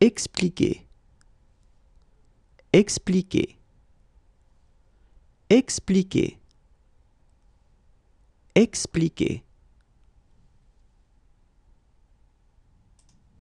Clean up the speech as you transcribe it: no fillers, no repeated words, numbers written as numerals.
expliquer, expliquer, expliquer, expliquer.